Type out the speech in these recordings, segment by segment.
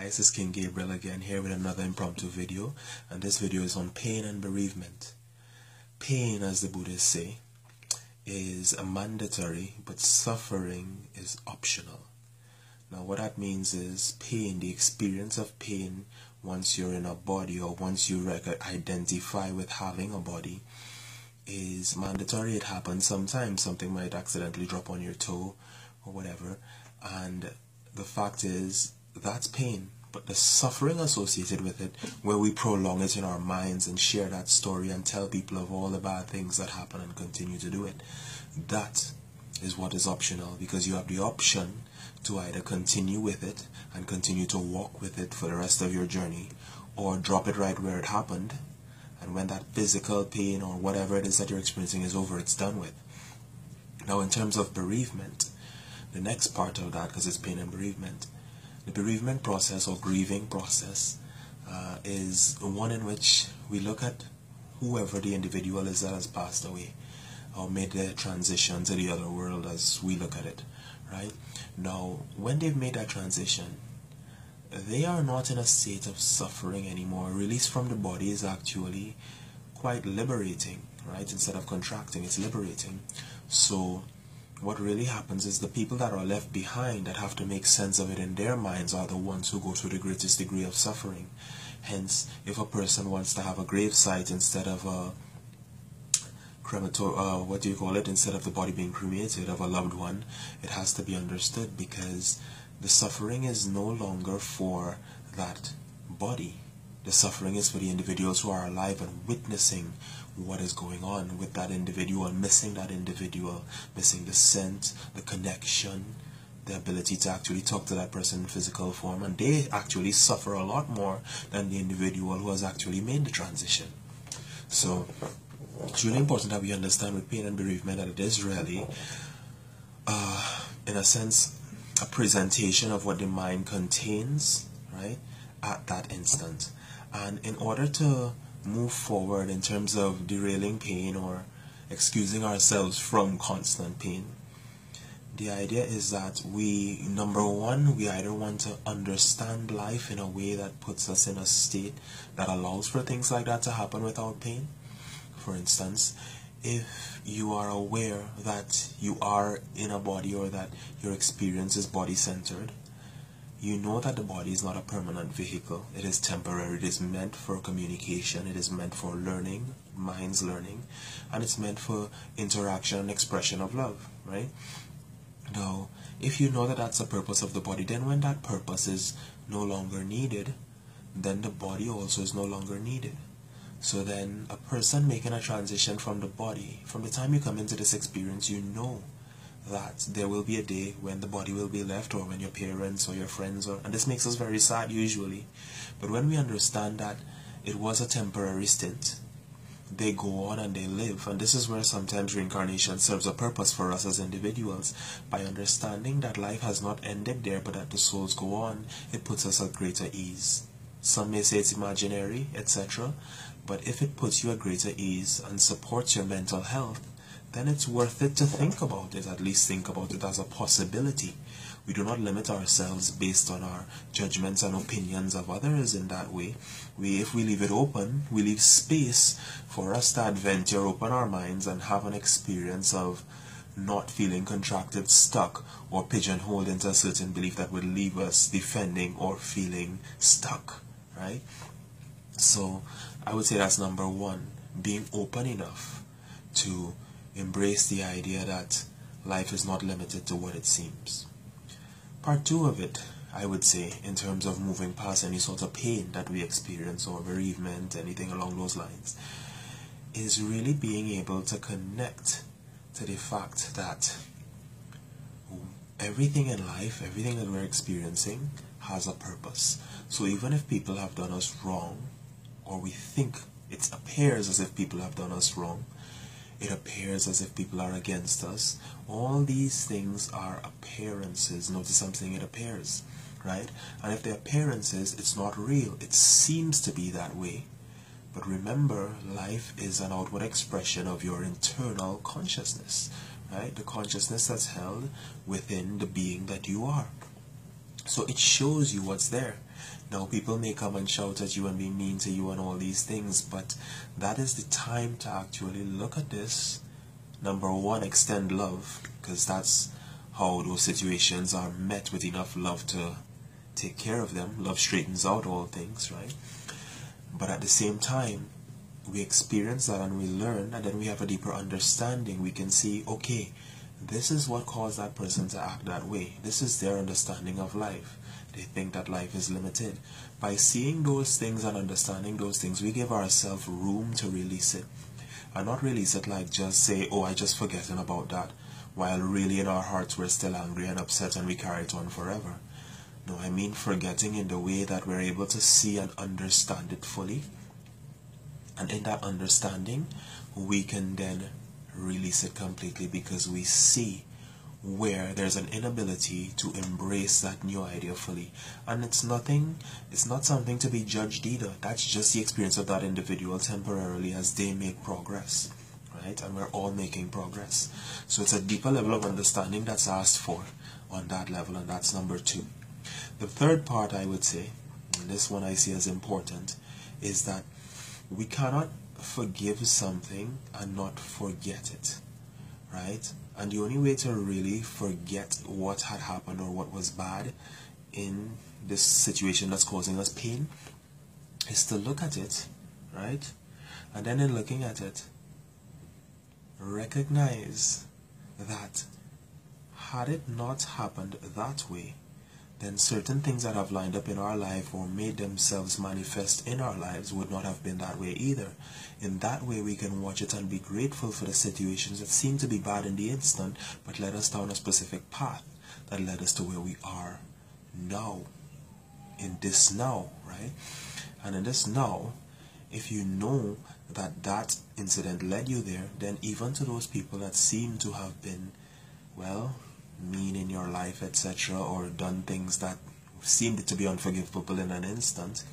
guys, it's King Gabriel again, here with another impromptu video, and this video is on pain and bereavement. Pain, as the Buddhists say, is a mandatory, but suffering is optional. Now what that means is pain, the experience of pain once you're in a body or once you identify with having a body is mandatory. It happens sometimes. Something might accidentally drop on your toe or whatever, and the fact is that's pain. But the suffering associated with it, where we prolong it in our minds and share that story and tell people of all the bad things that happen and continue to do it, that is what is optional, because you have the option to either continue with it and continue to walk with it for the rest of your journey, or drop it right where it happened, and when that physical pain or whatever it is that you're experiencing is over, it's done with. Now in terms of bereavement, the next part of that, because it's pain and bereavement, the bereavement process or grieving process is one in which we look at whoever the individual is that has passed away or made their transition to the other world, as we look at it, right? Now, when they've made that transition, they are not in a state of suffering anymore. Release from the body is actually quite liberating, right? Instead of contracting, it's liberating. So what really happens is the people that are left behind, that have to make sense of it in their minds, are the ones who go through the greatest degree of suffering. Hence, if a person wants to have a gravesite instead of a crematorium, instead of the body being cremated of a loved one, it has to be understood, because the suffering is no longer for that body. The suffering is for the individuals who are alive and witnessing what is going on with that individual, missing that individual, missing the scent, the connection, the ability to actually talk to that person in physical form, and they actually suffer a lot more than the individual who has actually made the transition. So it's really important that we understand with pain and bereavement that it is really, in a sense, a presentation of what the mind contains, right, at that instant. And in order to move forward in terms of derailing pain or excusing ourselves from constant pain, the idea is that we, number one, we either want to understand life in a way that puts us in a state that allows for things like that to happen without pain. For instance, if you are aware that you are in a body or that your experience is body-centered, you know that the body is not a permanent vehicle. It is temporary. It is meant for communication. It is meant for learning, mind's learning, and it's meant for interaction and expression of love, right? Now, if you know that that's the purpose of the body, then when that purpose is no longer needed, then the body also is no longer needed. So then a person making a transition from the body, from the time you come into this experience, you know that there will be a day when the body will be left, or when your parents or your friends, and this makes us very sad usually. But when we understand that it was a temporary stint, they go on and they live, and this is where sometimes reincarnation serves a purpose for us as individuals. By understanding that life has not ended there, but that the souls go on, it puts us at greater ease. Some may say it's imaginary, etc., but if it puts you at greater ease and supports your mental health, then it's worth it to think about it, at least think about it as a possibility. We do not limit ourselves based on our judgments and opinions of others in that way. If we leave it open, we leave space for us to adventure, open our minds, and have an experience of not feeling contracted, stuck, or pigeonholed into a certain belief that would leave us defending or feeling stuck, right? So I would say that's number one, being open enough to embrace the idea that life is not limited to what it seems. Part two of it, I would say, in terms of moving past any sort of pain that we experience or bereavement, anything along those lines, is really being able to connect to the fact that everything in life, everything that we're experiencing, has a purpose. So even if people have done us wrong, or we think it appears as if people have done us wrong, it appears as if people are against us, all these things are appearances. Notice I'm saying it appears, right? And if they're appearances, it's not real. It seems to be that way. But remember, life is an outward expression of your internal consciousness, right? The consciousness that's held within the being that you are. So it shows you what's there. Now people may come and shout at you and be mean to you and all these things, but that is the time to actually look at this. Number one, extend love, because that's how those situations are met with enough love to take care of them. Love straightens out all things, right? But at the same time, we experience that and we learn, and then we have a deeper understanding. We can see, okay, this is what caused that person to act that way. This is their understanding of life. They think that life is limited. By seeing those things and understanding those things, we give ourselves room to release it. And not release it like just say, oh, I just forgotten about that, while really in our hearts we're still angry and upset and we carry it on forever. No, I mean forgetting in the way that we're able to see and understand it fully. And in that understanding, we can then release it completely, because we see where there's an inability to embrace that new idea fully. And it's not something to be judged either. That's just the experience of that individual temporarily as they make progress, right? And we're all making progress. So it's a deeper level of understanding that's asked for on that level, and that's number two. The third part, I would say, and this one I see as important, is that we cannot forgive something and not forget it, right? And the only way to really forget what had happened or what was bad in this situation that's causing us pain is to look at it, right? And then in looking at it, recognize that had it not happened that way, then certain things that have lined up in our life or made themselves manifest in our lives would not have been that way either. In that way, we can watch it and be grateful for the situations that seem to be bad in the instant, but led us down a specific path that led us to where we are now, in this now, right? And in this now, if you know that that incident led you there, then even to those people that seem to have been, well, mean in your life, etc., or done things that seemed to be unforgivable in an instant,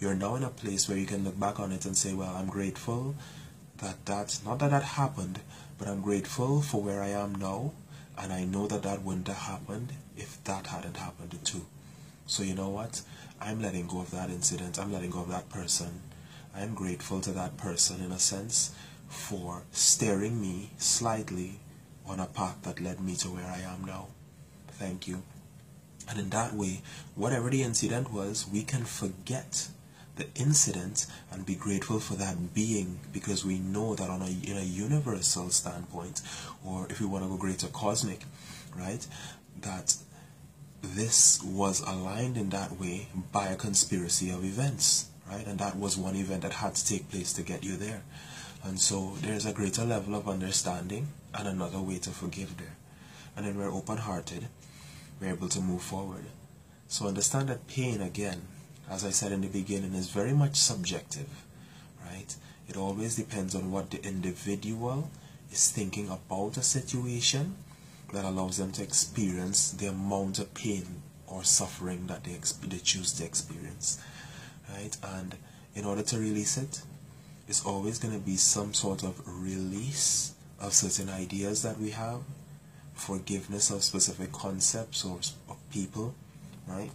you're now in a place where you can look back on it and say, well, I'm grateful that not that happened, but I'm grateful for where I am now, and I know that that wouldn't have happened if that hadn't happened too. So you know what? I'm letting go of that incident. I'm letting go of that person. I'm grateful to that person, in a sense, for staring me slightly on a path that led me to where I am now. Thank you. And in that way, whatever the incident was, we can forget the incident and be grateful for that being, because we know that in a universal standpoint, or if we want to go greater, cosmic, right, that this was aligned in that way by a conspiracy of events, right? And that was one event that had to take place to get you there. And so there's a greater level of understanding and another way to forgive there. And then we're open-hearted, we're able to move forward. So understand that pain, again, as I said in the beginning, is very much subjective, right? It always depends on what the individual is thinking about a situation that allows them to experience the amount of pain or suffering that they choose to experience, right? And in order to release it, it's always going to be some sort of release of certain ideas that we have, forgiveness of specific concepts or of people, right?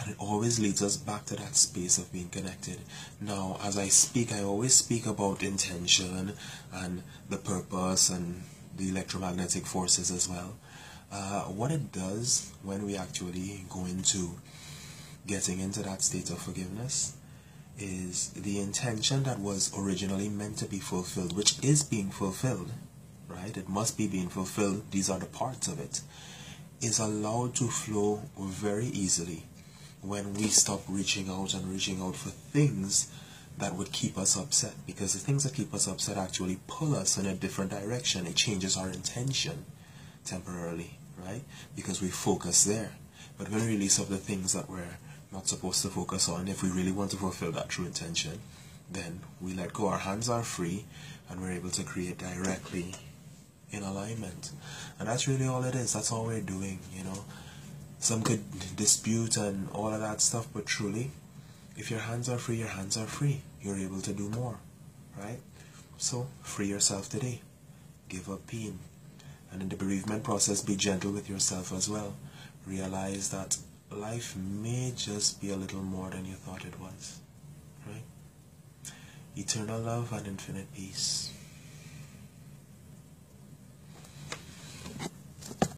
And it always leads us back to that space of being connected. Now, as I speak, I always speak about intention and the purpose and the electromagnetic forces as well. What it does when we actually go into getting into that state of forgiveness is the intention that was originally meant to be fulfilled, which is being fulfilled, right? It must be being fulfilled. These are the parts of it. Is allowed to flow very easily when we stop reaching out for things that would keep us upset, because the things that keep us upset actually pull us in a different direction. It changes our intention temporarily, right? Because we focus there. But when we release of the things that we're not supposed to focus on, if we really want to fulfill that true intention, then we let go. Our hands are free, and we're able to create directly in alignment. And that's really all it is. That's all we're doing, you know. Some could dispute and all of that stuff, but truly, if your hands are free, your hands are free. You're able to do more, right? So free yourself today. Give up pain. And in the bereavement process, be gentle with yourself as well. realize that life may just be a little more than you thought it was, right? Eternal love and infinite peace.